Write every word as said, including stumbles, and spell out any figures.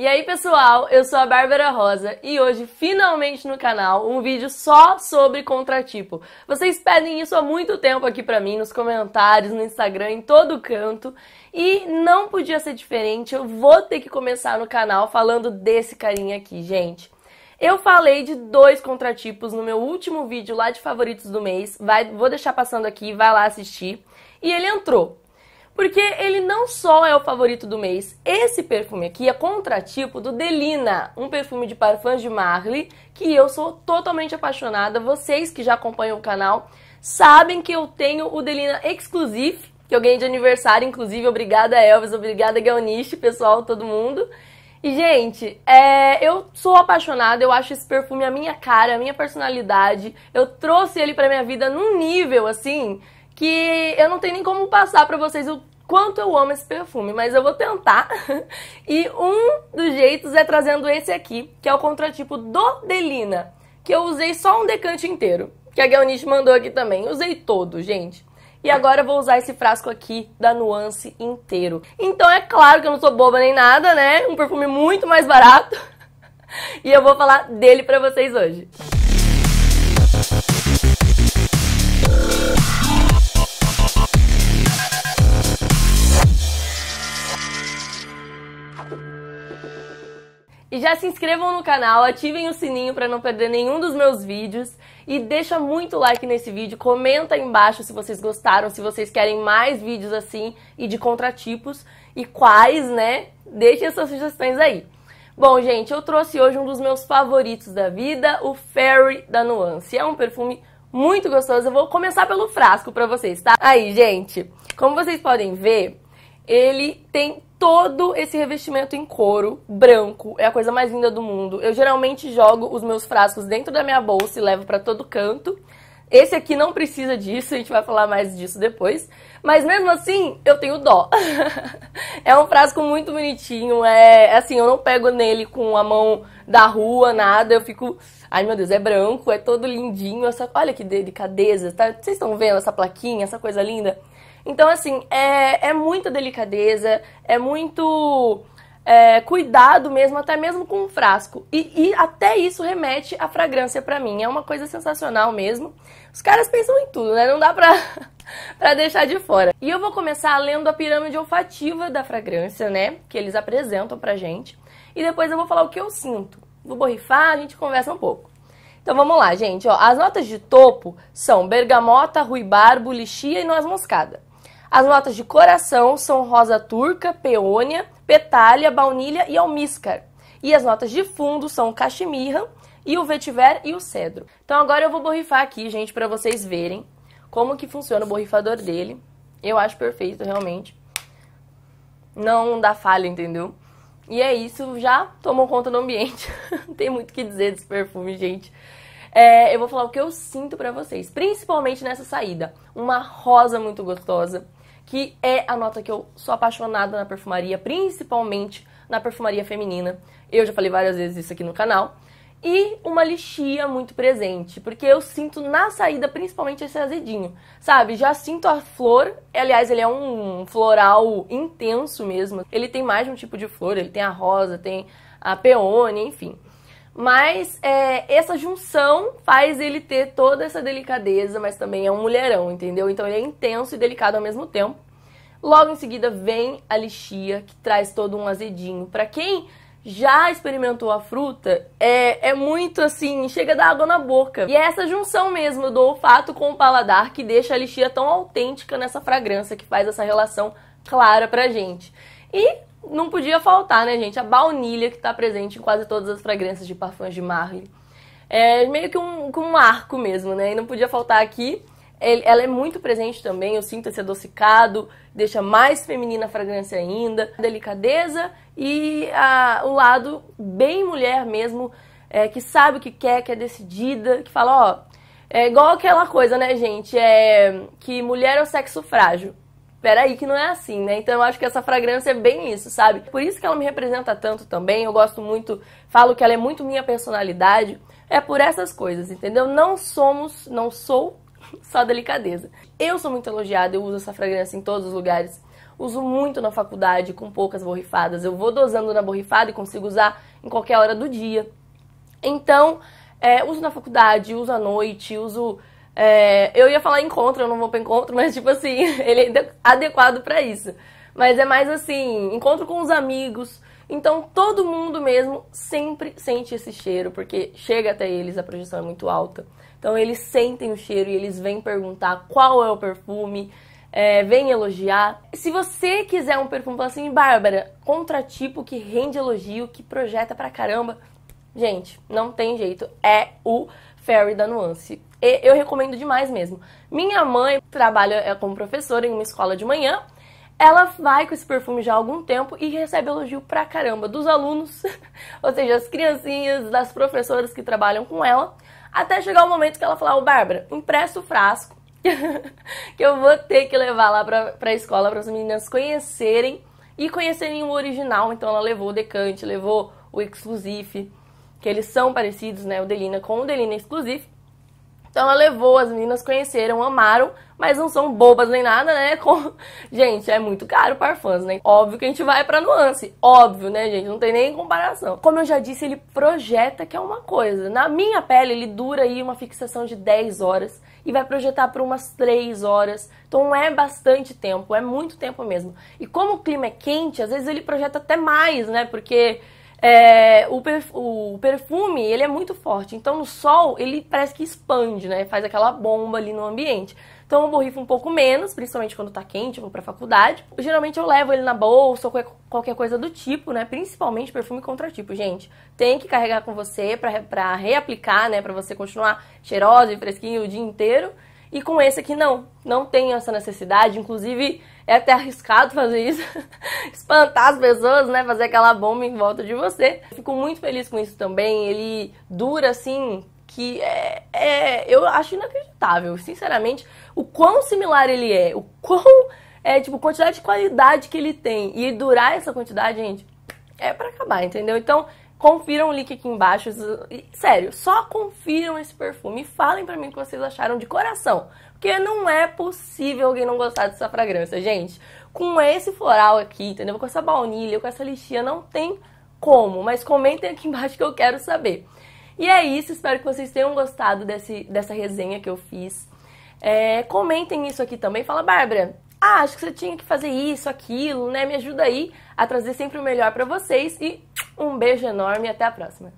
E aí pessoal, eu sou a Bárbara Rosa e hoje finalmente no canal um vídeo só sobre contratipo. Vocês pedem isso há muito tempo aqui pra mim, nos comentários, no Instagram, em todo canto. E não podia ser diferente, eu vou ter que começar no canal falando desse carinha aqui, gente. Eu falei de dois contratipos no meu último vídeo lá de favoritos do mês, vai, vou deixar passando aqui, vai lá assistir. E ele entrou, porque ele não só é o favorito do mês, esse perfume aqui é contratipo do Delina, um perfume de Parfums de Marly, que eu sou totalmente apaixonada. Vocês que já acompanham o canal sabem que eu tenho o Delina Exclusive, que eu ganhei de aniversário, inclusive, obrigada Elvis, obrigada Gel Niche, pessoal, todo mundo. E, gente, é, eu sou apaixonada, eu acho esse perfume a minha cara, a minha personalidade. Eu trouxe ele pra minha vida num nível, assim, que eu não tenho nem como passar pra vocês o quanto eu amo esse perfume, mas eu vou tentar. E um dos jeitos é trazendo esse aqui, que é o contratipo do Delina, que eu usei só um decante inteiro, que a Gel Niche mandou aqui também. Usei todo, gente. E agora eu vou usar esse frasco aqui da Nuance inteiro. Então é claro que eu não sou boba nem nada, né? Um perfume muito mais barato. E eu vou falar dele pra vocês hoje. E já se inscrevam no canal, ativem o sininho para não perder nenhum dos meus vídeos e deixa muito like nesse vídeo, comenta aí embaixo se vocês gostaram, se vocês querem mais vídeos assim e de contratipos e quais, né? Deixem as suas sugestões aí. Bom, gente, eu trouxe hoje um dos meus favoritos da vida, o Fairy da Nuance. É um perfume muito gostoso, eu vou começar pelo frasco para vocês, tá? Aí, gente, como vocês podem ver, ele tem todo esse revestimento em couro, branco, é a coisa mais linda do mundo. Eu geralmente jogo os meus frascos dentro da minha bolsa e levo pra todo canto. Esse aqui não precisa disso, a gente vai falar mais disso depois. Mas mesmo assim, eu tenho dó. É um frasco muito bonitinho, é assim, eu não pego nele com a mão da rua, nada, eu fico... Ai meu Deus, é branco, é todo lindinho, essa... olha que delicadeza, tá? Vocês estão vendo essa plaquinha, essa coisa linda? Então, assim, é, é muita delicadeza, é muito é, cuidado mesmo, até mesmo com o frasco. E, e até isso remete à fragrância pra mim, é uma coisa sensacional mesmo. Os caras pensam em tudo, né? Não dá pra, pra deixar de fora. E eu vou começar lendo a pirâmide olfativa da fragrância, né? Que eles apresentam pra gente. E depois eu vou falar o que eu sinto. Vou borrifar, a gente conversa um pouco. Então vamos lá, gente. Ó, as notas de topo são bergamota, ruibarbo, lichia e noz moscada. As notas de coração são rosa turca, peônia, petália, baunilha e almíscar. E as notas de fundo são o cachimirra, e o vetiver e o cedro. Então agora eu vou borrifar aqui, gente, pra vocês verem como que funciona o borrifador dele. Eu acho perfeito, realmente. Não dá falha, entendeu? E é isso, já tomou conta do ambiente. Não tem muito o que dizer desse perfume, gente. É, eu vou falar o que eu sinto pra vocês, principalmente nessa saída. Uma rosa muito gostosa, que é a nota que eu sou apaixonada na perfumaria, principalmente na perfumaria feminina. Eu já falei várias vezes isso aqui no canal. E uma lichia muito presente, porque eu sinto na saída principalmente esse azedinho, sabe? Já sinto a flor, aliás, ele é um floral intenso mesmo. Ele tem mais de um tipo de flor, ele tem a rosa, tem a peônia, enfim. Mas é, essa junção faz ele ter toda essa delicadeza, mas também é um mulherão, entendeu? Então ele é intenso e delicado ao mesmo tempo. Logo em seguida vem a lichia, que traz todo um azedinho. Pra quem já experimentou a fruta, é, é muito assim, chega a dar água na boca. E é essa junção mesmo do olfato com o paladar que deixa a lichia tão autêntica nessa fragrância, que faz essa relação clara pra gente. E... não podia faltar, né, gente? A baunilha, que tá presente em quase todas as fragrâncias de Parfums de Marly. É meio que um, um arco mesmo, né? E não podia faltar aqui. Ela é muito presente também, eu sinto esse adocicado, deixa mais feminina a fragrância ainda. A delicadeza e a, o lado bem mulher mesmo, é, que sabe o que quer, que é decidida, que fala, ó... É igual aquela coisa, né, gente? É, que mulher é o sexo frágil. Peraí, que não é assim, né? Então eu acho que essa fragrância é bem isso, sabe? Por isso que ela me representa tanto também, eu gosto muito, falo que ela é muito minha personalidade, é por essas coisas, entendeu? Não somos, não sou só delicadeza. Eu sou muito elogiada, eu uso essa fragrância em todos os lugares. uso muito na faculdade, com poucas borrifadas. Eu vou dosando na borrifada e consigo usar em qualquer hora do dia. Então, é, uso na faculdade, uso à noite, uso... É, eu ia falar encontro, eu não vou pra encontro, mas tipo assim, ele é adequado pra isso. Mas é mais assim, encontro com os amigos... Então, todo mundo mesmo sempre sente esse cheiro, porque chega até eles, a projeção é muito alta. Então, eles sentem o cheiro e eles vêm perguntar qual é o perfume, é, vêm elogiar. Se você quiser um perfume, fala assim, Bárbara, contratipo que rende elogio, que projeta pra caramba. Gente, não tem jeito, é o Fairy da Nuance. E eu recomendo demais mesmo. Minha mãe trabalha como professora em uma escola de manhã. Ela vai com esse perfume já há algum tempo e recebe elogio pra caramba dos alunos, ou seja, as criancinhas, das professoras que trabalham com ela, até chegar o momento que ela fala, ô Bárbara, empresta o frasco, que eu vou ter que levar lá pra, pra escola para as meninas conhecerem e conhecerem o original. Então ela levou o Decante, levou o Exclusive, que eles são parecidos, né, o Delina com o Delina Exclusive. Então ela levou, as meninas conheceram, amaram, mas não são bobas nem nada, né? Com... Gente, é muito caro Parfums, né? Óbvio que a gente vai pra Nuance, óbvio, né, gente? Não tem nem comparação. Como eu já disse, ele projeta, que é uma coisa. Na minha pele, ele dura aí uma fixação de dez horas e vai projetar por umas três horas. Então é bastante tempo, é muito tempo mesmo. E como o clima é quente, às vezes ele projeta até mais, né? Porque... É, o, perf o perfume, ele é muito forte, então no sol ele parece que expande, né? Faz aquela bomba ali no ambiente. Então eu borrifo um pouco menos, principalmente quando tá quente, eu vou pra faculdade. Geralmente eu levo ele na bolsa ou qualquer coisa do tipo, né? Principalmente perfume contratipo, gente. Tem que carregar com você pra, re pra reaplicar, né? Pra você continuar cheirosa e fresquinha o dia inteiro. E com esse aqui não, não tem essa necessidade, inclusive é até arriscado fazer isso, espantar as pessoas, né, fazer aquela bomba em volta de você. Eu fico muito feliz com isso também, ele dura assim, que é, é, eu acho inacreditável, sinceramente, o quão similar ele é, o quão, é, tipo, quantidade de qualidade que ele tem, e durar essa quantidade, gente, é pra acabar, entendeu? Então... Confiram o link aqui embaixo, sério, só confiram esse perfume e falem pra mim o que vocês acharam de coração. Porque não é possível alguém não gostar dessa fragrância, gente. Com esse floral aqui, entendeu? Com essa baunilha, com essa lixia, não tem como. Mas comentem aqui embaixo que eu quero saber. E é isso, espero que vocês tenham gostado desse, dessa resenha que eu fiz. É, comentem isso aqui também, fala, Bárbara... Ah, acho que você tinha que fazer isso, aquilo, né? Me ajuda aí a trazer sempre o melhor pra vocês e um beijo enorme e até a próxima.